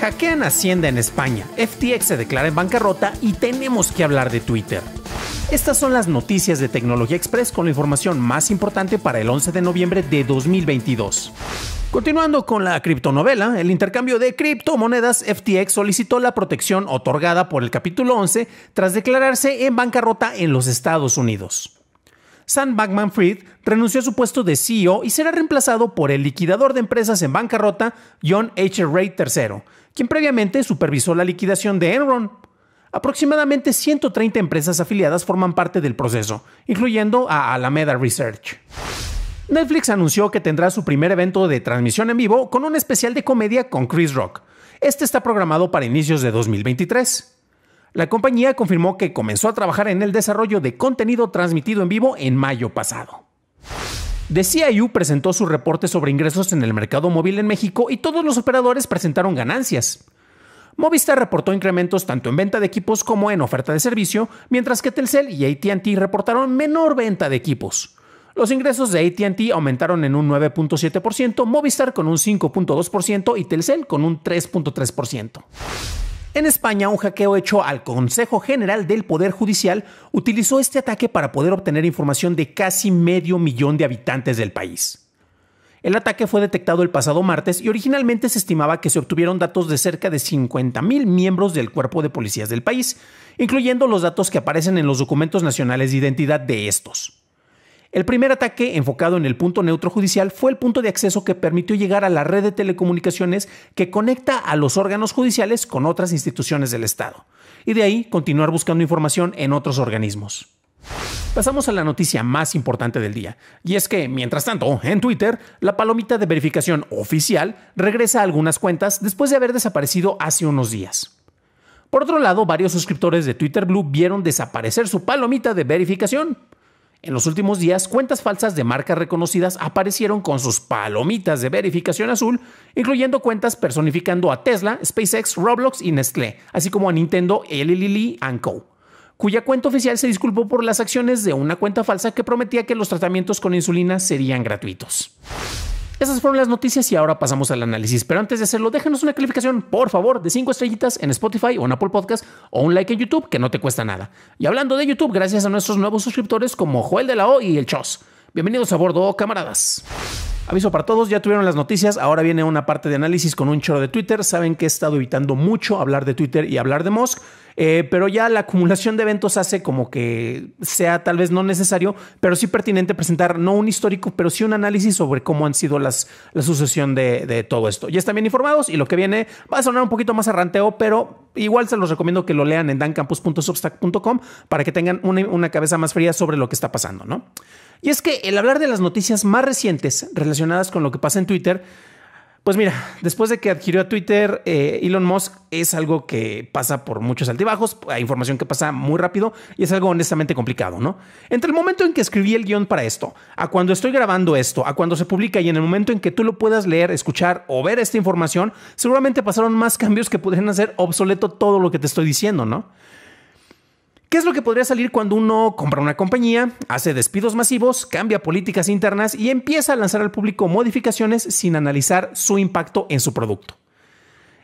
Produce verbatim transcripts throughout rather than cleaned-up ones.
Hackean Hacienda en España, F T X se declara en bancarrota y tenemos que hablar de Twitter. Estas son las noticias de Tecnología Express con la información más importante para el once de noviembre de dos mil veintidós. Continuando con la criptonovela, el intercambio de criptomonedas F T X solicitó la protección otorgada por el capítulo once tras declararse en bancarrota en los Estados Unidos. Sam Bankman-Fried renunció a su puesto de C E O y será reemplazado por el liquidador de empresas en bancarrota John H. Ray tercero, quien previamente supervisó la liquidación de Enron. Aproximadamente ciento treinta empresas afiliadas forman parte del proceso, incluyendo a Alameda Research. Netflix anunció que tendrá su primer evento de transmisión en vivo con un especial de comedia con Chris Rock. Este está programado para inicios de dos mil veintitrés. La compañía confirmó que comenzó a trabajar en el desarrollo de contenido transmitido en vivo en mayo pasado. The C I U presentó su reporte sobre ingresos en el mercado móvil en México y todos los operadores presentaron ganancias. Movistar reportó incrementos tanto en venta de equipos como en oferta de servicio, mientras que Telcel y A T and T reportaron menor venta de equipos. Los ingresos de A T and T aumentaron en un nueve punto siete por ciento, Movistar con un cinco punto dos por ciento y Telcel con un tres punto tres por ciento. En España, un hackeo hecho al Consejo General del Poder Judicial utilizó este ataque para poder obtener información de casi medio millón de habitantes del país. El ataque fue detectado el pasado martes y originalmente se estimaba que se obtuvieron datos de cerca de cincuenta mil miembros del cuerpo de policías del país, incluyendo los datos que aparecen en los documentos nacionales de identidad de estos. El primer ataque, enfocado en el punto neutro judicial, fue el punto de acceso que permitió llegar a la red de telecomunicaciones que conecta a los órganos judiciales con otras instituciones del Estado, y de ahí continuar buscando información en otros organismos. Pasamos a la noticia más importante del día, y es que, mientras tanto, en Twitter, la palomita de verificación oficial regresa a algunas cuentas después de haber desaparecido hace unos días. Por otro lado, varios suscriptores de Twitter Blue vieron desaparecer su palomita de verificación. En los últimos días, cuentas falsas de marcas reconocidas aparecieron con sus palomitas de verificación azul, incluyendo cuentas personificando a Tesla, SpaceX, Roblox y Nestlé, así como a Nintendo, Eli Lilly and Co., cuya cuenta oficial se disculpó por las acciones de una cuenta falsa que prometía que los tratamientos con insulina serían gratuitos. Esas fueron las noticias y ahora pasamos al análisis, pero antes de hacerlo, déjanos una calificación, por favor, de cinco estrellitas en Spotify o en Apple Podcasts o un like en YouTube que no te cuesta nada. Y hablando de YouTube, gracias a nuestros nuevos suscriptores como Joel de la O y el Chos. Bienvenidos a bordo, camaradas. Aviso para todos, ya tuvieron las noticias, ahora viene una parte de análisis con un choro de Twitter. Saben que he estado evitando mucho hablar de Twitter y hablar de Musk, eh, pero ya la acumulación de eventos hace como que sea tal vez no necesario, pero sí pertinente presentar no un histórico, pero sí un análisis sobre cómo han sido las, la sucesión de, de todo esto. Ya están bien informados y lo que viene va a sonar un poquito más arranteo, pero igual se los recomiendo que lo lean en dan campus punto substack punto com para que tengan una, una cabeza más fría sobre lo que está pasando, ¿no? Y es que el hablar de las noticias más recientes relacionadas con lo que pasa en Twitter, pues mira, después de que adquirió a Twitter, eh, Elon Musk, es algo que pasa por muchos altibajos, hay información que pasa muy rápido y es algo honestamente complicado, ¿no? Entre el momento en que escribí el guión para esto, a cuando estoy grabando esto, a cuando se publica y en el momento en que tú lo puedas leer, escuchar o ver esta información, seguramente pasaron más cambios que podrían hacer obsoleto todo lo que te estoy diciendo, ¿no? ¿Qué es lo que podría salir cuando uno compra una compañía, hace despidos masivos, cambia políticas internas y empieza a lanzar al público modificaciones sin analizar su impacto en su producto?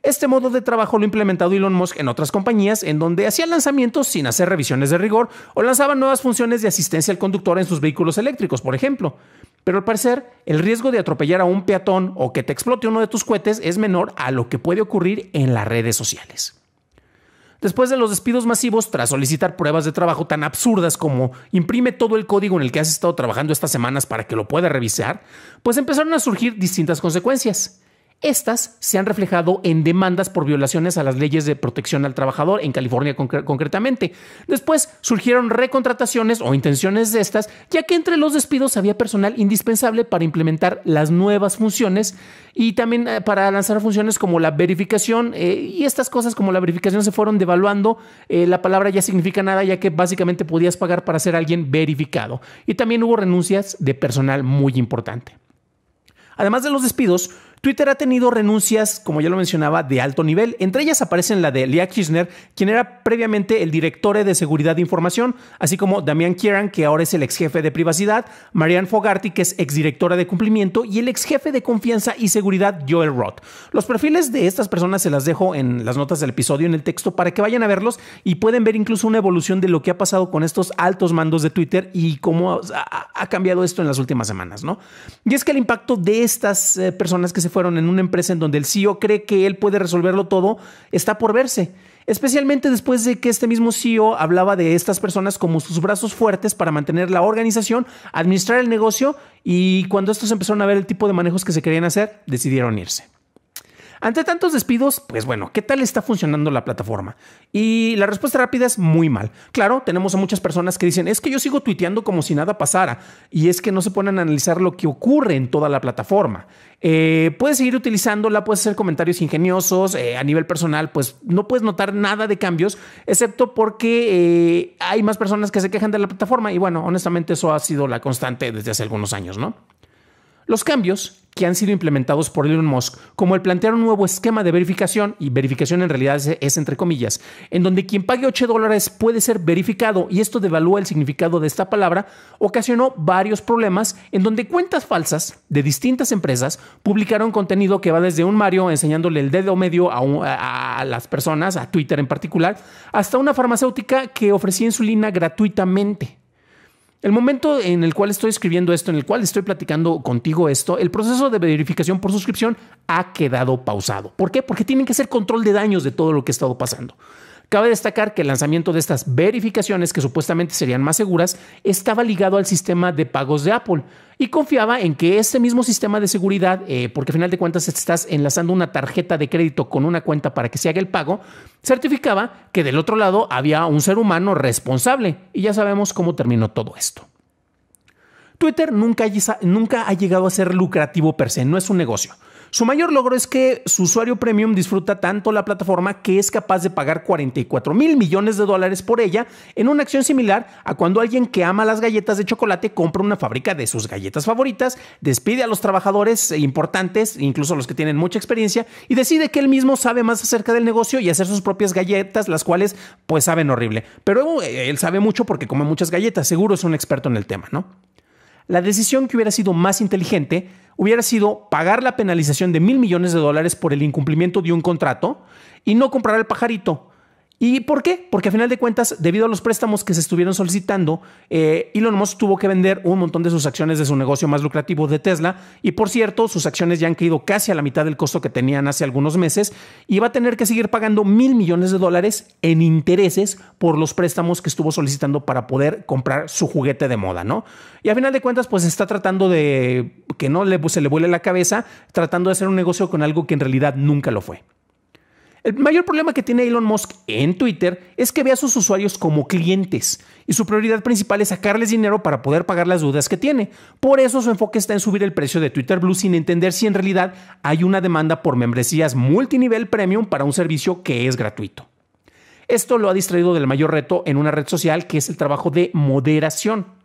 Este modo de trabajo lo ha implementado Elon Musk en otras compañías en donde hacía lanzamientos sin hacer revisiones de rigor o lanzaba nuevas funciones de asistencia al conductor en sus vehículos eléctricos, por ejemplo. Pero al parecer, el riesgo de atropellar a un peatón o que te explote uno de tus cohetes es menor a lo que puede ocurrir en las redes sociales. Después de los despidos masivos, tras solicitar pruebas de trabajo tan absurdas como imprime todo el código en el que has estado trabajando estas semanas para que lo pueda revisar, pues empezaron a surgir distintas consecuencias. Estas se han reflejado en demandas por violaciones a las leyes de protección al trabajador en California concre- concretamente. Después surgieron recontrataciones o intenciones de estas, ya que entre los despidos había personal indispensable para implementar las nuevas funciones y también eh, para lanzar funciones como la verificación eh, y estas cosas como la verificación se fueron devaluando. Eh, la palabra ya significa nada, ya que básicamente podías pagar para ser alguien verificado. Y también hubo renuncias de personal muy importante. Además de los despidos, Twitter ha tenido renuncias, como ya lo mencionaba, de alto nivel. Entre ellas aparecen la de Lea Kissner, quien era previamente el director de Seguridad de Información, así como Damian Kieran, que ahora es el ex jefe de Privacidad, Marianne Fogarty, que es exdirectora de Cumplimiento, y el ex jefe de Confianza y Seguridad, Joel Roth. Los perfiles de estas personas se las dejo en las notas del episodio, en el texto, para que vayan a verlos y pueden ver incluso una evolución de lo que ha pasado con estos altos mandos de Twitter y cómo ha, ha cambiado esto en las últimas semanas, ¿no? Y es que el impacto de estas eh, personas que se fueron en una empresa en donde el C E O cree que él puede resolverlo todo está por verse. Especialmente después de que este mismo C E O hablaba de estas personas como sus brazos fuertes para mantener la organización, administrar el negocio, y cuando estos empezaron a ver el tipo de manejos que se querían hacer, decidieron irse. Ante tantos despidos, pues bueno, ¿qué tal está funcionando la plataforma? Y la respuesta rápida es muy mal. Claro, tenemos a muchas personas que dicen, es que yo sigo tuiteando como si nada pasara, y es que no se ponen a analizar lo que ocurre en toda la plataforma. Eh, puedes seguir utilizándola, puedes hacer comentarios ingeniosos, eh, a nivel personal pues no puedes notar nada de cambios, excepto porque eh, hay más personas que se quejan de la plataforma, y bueno, honestamente eso ha sido la constante desde hace algunos años, ¿no? Los cambios que han sido implementados por Elon Musk, como el plantear un nuevo esquema de verificación, y verificación en realidad es, es entre comillas, en donde quien pague ocho dólares puede ser verificado, y esto devalúa el significado de esta palabra, ocasionó varios problemas en donde cuentas falsas de distintas empresas publicaron contenido que va desde un Mario enseñándole el dedo medio a, un, a, a las personas, a Twitter en particular, hasta una farmacéutica que ofrecía insulina gratuitamente. El momento en el cual estoy escribiendo esto, en el cual estoy platicando contigo esto, el proceso de verificación por suscripción ha quedado pausado. ¿Por qué? Porque tienen que hacer control de daños de todo lo que ha estado pasando. Cabe destacar que el lanzamiento de estas verificaciones, que supuestamente serían más seguras, estaba ligado al sistema de pagos de Apple y confiaba en que este mismo sistema de seguridad, eh, porque al final de cuentas estás enlazando una tarjeta de crédito con una cuenta para que se haga el pago, certificaba que del otro lado había un ser humano responsable, y ya sabemos cómo terminó todo esto. Twitter nunca, nunca ha llegado a ser lucrativo per se, no es un negocio. Su mayor logro es que su usuario premium disfruta tanto la plataforma que es capaz de pagar cuarenta y cuatro mil millones de dólares por ella, en una acción similar a cuando alguien que ama las galletas de chocolate compra una fábrica de sus galletas favoritas, despide a los trabajadores importantes, incluso a los que tienen mucha experiencia, y decide que él mismo sabe más acerca del negocio y hacer sus propias galletas, las cuales pues saben horrible. Pero él sabe mucho porque come muchas galletas, seguro es un experto en el tema, ¿no? La decisión que hubiera sido más inteligente hubiera sido pagar la penalización de mil millones de dólares por el incumplimiento de un contrato y no comprar el pajarito. ¿Y por qué? Porque a final de cuentas, debido a los préstamos que se estuvieron solicitando, eh, Elon Musk tuvo que vender un montón de sus acciones de su negocio más lucrativo de Tesla. Y por cierto, sus acciones ya han caído casi a la mitad del costo que tenían hace algunos meses y va a tener que seguir pagando mil millones de dólares en intereses por los préstamos que estuvo solicitando para poder comprar su juguete de moda, ¿no? Y a final de cuentas, pues está tratando de que no le, se le vuele la cabeza, tratando de hacer un negocio con algo que en realidad nunca lo fue. El mayor problema que tiene Elon Musk en Twitter es que ve a sus usuarios como clientes y su prioridad principal es sacarles dinero para poder pagar las deudas que tiene. Por eso su enfoque está en subir el precio de Twitter Blue sin entender si en realidad hay una demanda por membresías multinivel premium para un servicio que es gratuito. Esto lo ha distraído del mayor reto en una red social, que es el trabajo de moderación.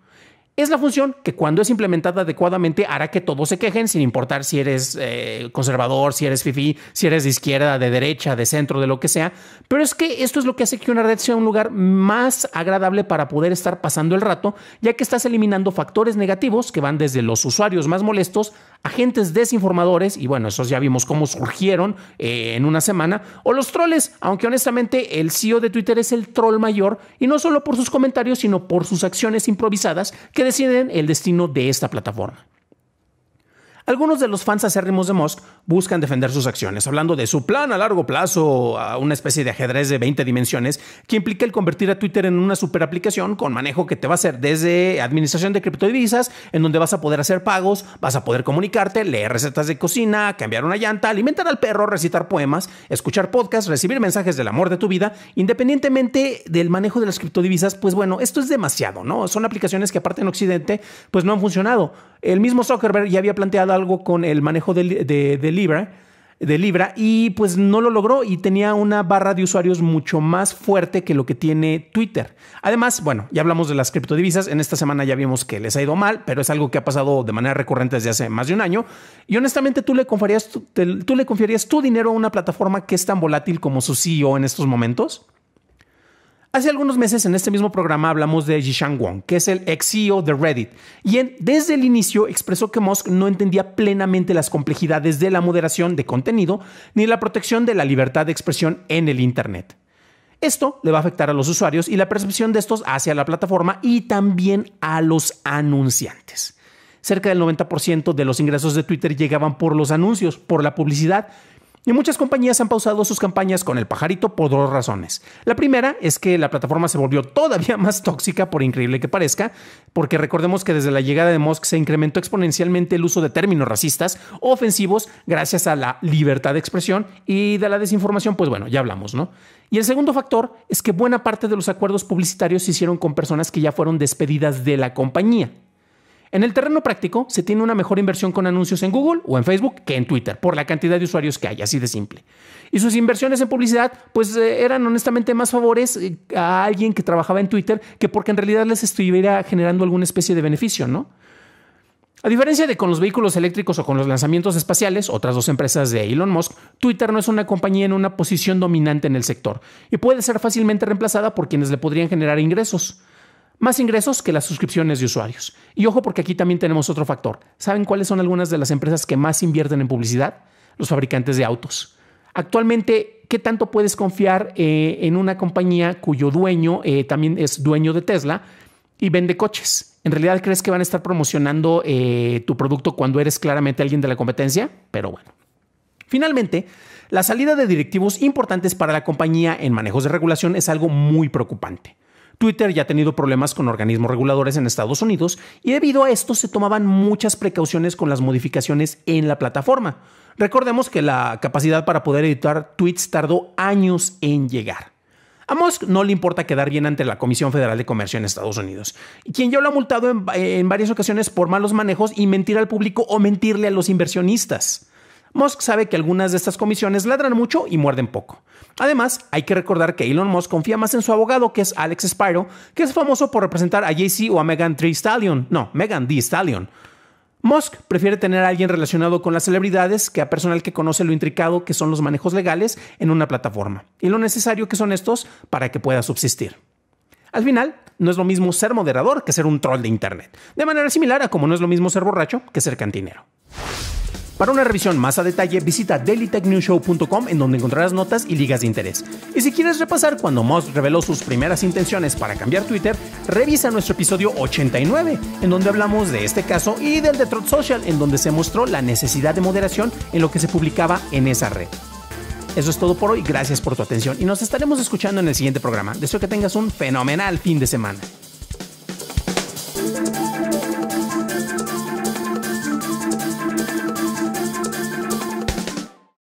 Es la función que, cuando es implementada adecuadamente, hará que todos se quejen, sin importar si eres eh, conservador, si eres fifí, si eres de izquierda, de derecha, de centro, de lo que sea. Pero es que esto es lo que hace que una red sea un lugar más agradable para poder estar pasando el rato, ya que estás eliminando factores negativos que van desde los usuarios más molestos, agentes desinformadores, y bueno, esos ya vimos cómo surgieron eh, en una semana, o los troles, aunque honestamente el C E O de Twitter es el troll mayor, y no solo por sus comentarios, sino por sus acciones improvisadas que deciden el destino de esta plataforma. Algunos de los fans acérrimos de Musk buscan defender sus acciones, hablando de su plan a largo plazo, a una especie de ajedrez de veinte dimensiones que implica el convertir a Twitter en una superaplicación con manejo que te va a hacer desde administración de criptodivisas, en donde vas a poder hacer pagos, vas a poder comunicarte, leer recetas de cocina, cambiar una llanta, alimentar al perro, recitar poemas, escuchar podcasts, recibir mensajes del amor de tu vida, independientemente del manejo de las criptodivisas. Pues bueno, esto es demasiado, ¿no? Son aplicaciones que aparte en Occidente pues no han funcionado. El mismo Zuckerberg ya había planteado algo con el manejo de, de, de Libra, de Libra, y pues no lo logró y tenía una barra de usuarios mucho más fuerte que lo que tiene Twitter. Además, bueno, ya hablamos de las criptodivisas. En esta semana ya vimos que les ha ido mal, pero es algo que ha pasado de manera recurrente desde hace más de un año. Y honestamente, tú le confiarías tu, te, tú le confiarías tu dinero a una plataforma que es tan volátil como su C E O en estos momentos. Hace algunos meses en este mismo programa hablamos de Jishan Wong, que es el ex C E O de Reddit, y él, desde el inicio expresó que Musk no entendía plenamente las complejidades de la moderación de contenido ni la protección de la libertad de expresión en el Internet. Esto le va a afectar a los usuarios y la percepción de estos hacia la plataforma y también a los anunciantes. Cerca del noventa por ciento de los ingresos de Twitter llegaban por los anuncios, por la publicidad. Y muchas compañías han pausado sus campañas con el pajarito por dos razones. La primera es que la plataforma se volvió todavía más tóxica, por increíble que parezca, porque recordemos que desde la llegada de Musk se incrementó exponencialmente el uso de términos racistas ofensivos gracias a la libertad de expresión, y de la desinformación, pues bueno, ya hablamos, ¿no? Y el segundo factor es que buena parte de los acuerdos publicitarios se hicieron con personas que ya fueron despedidas de la compañía. En el terreno práctico, se tiene una mejor inversión con anuncios en Google o en Facebook que en Twitter, por la cantidad de usuarios que hay, así de simple. Y sus inversiones en publicidad, pues eran honestamente más favores a alguien que trabajaba en Twitter que porque en realidad les estuviera generando alguna especie de beneficio, ¿no? A diferencia de con los vehículos eléctricos o con los lanzamientos espaciales, otras dos empresas de Elon Musk, Twitter no es una compañía en una posición dominante en el sector y puede ser fácilmente reemplazada por quienes le podrían generar ingresos. Más ingresos que las suscripciones de usuarios. Y ojo, porque aquí también tenemos otro factor. ¿Saben cuáles son algunas de las empresas que más invierten en publicidad? Los fabricantes de autos. Actualmente, ¿qué tanto puedes confiar eh, en una compañía cuyo dueño eh, también es dueño de Tesla y vende coches? ¿En realidad crees que van a estar promocionando eh, tu producto cuando eres claramente alguien de la competencia? Pero bueno. Finalmente, la salida de directivos importantes para la compañía en manejos de regulación es algo muy preocupante. Twitter ya ha tenido problemas con organismos reguladores en Estados Unidos y debido a esto se tomaban muchas precauciones con las modificaciones en la plataforma. Recordemos que la capacidad para poder editar tweets tardó años en llegar. A Musk no le importa quedar bien ante la Comisión Federal de Comercio en Estados Unidos, quien ya lo ha multado en, en varias ocasiones por malos manejos y mentir al público o mentirle a los inversionistas. Musk sabe que algunas de estas comisiones ladran mucho y muerden poco. Además, hay que recordar que Elon Musk confía más en su abogado, que es Alex Spiro, que es famoso por representar a Jay-Z o a Megan Thee Stallion. No, Megan Thee Stallion. Musk prefiere tener a alguien relacionado con las celebridades que a personal que conoce lo intricado que son los manejos legales en una plataforma y lo necesario que son estos para que pueda subsistir. Al final, no es lo mismo ser moderador que ser un troll de internet, de manera similar a como no es lo mismo ser borracho que ser cantinero. Para una revisión más a detalle, visita daily tech news show punto com, en donde encontrarás notas y ligas de interés. Y si quieres repasar cuando Musk reveló sus primeras intenciones para cambiar Twitter, revisa nuestro episodio ochenta y nueve, en donde hablamos de este caso y del de Truth Social, en donde se mostró la necesidad de moderación en lo que se publicaba en esa red. Eso es todo por hoy, gracias por tu atención y nos estaremos escuchando en el siguiente programa. Deseo que tengas un fenomenal fin de semana.